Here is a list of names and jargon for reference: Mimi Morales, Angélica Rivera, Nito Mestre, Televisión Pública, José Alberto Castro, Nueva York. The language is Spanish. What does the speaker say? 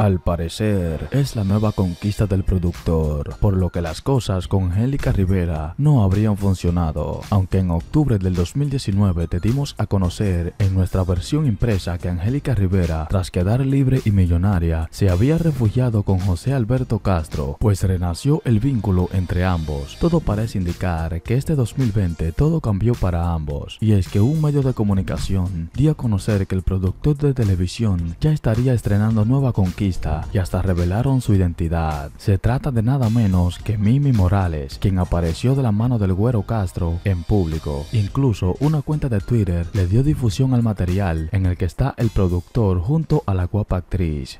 Al parecer, es la nueva conquista del productor, por lo que las cosas con Angélica Rivera no habrían funcionado, aunque en octubre del 2019 te dimos a conocer en nuestra versión impresa que Angélica Rivera, tras quedar libre y millonaria, se había refugiado con José Alberto Castro, pues renació el vínculo entre ambos. Todo parece indicar que este 2020 todo cambió para ambos, y es que un medio de comunicación dio a conocer que el productor de televisión ya estaría estrenando nueva conquista, y hasta revelaron su identidad. Se trata de nada menos que Mimi Morales, quien apareció de la mano del Güero Castro en público. Incluso una cuenta de Twitter le dio difusión al material en el que está el productor junto a la guapa actriz.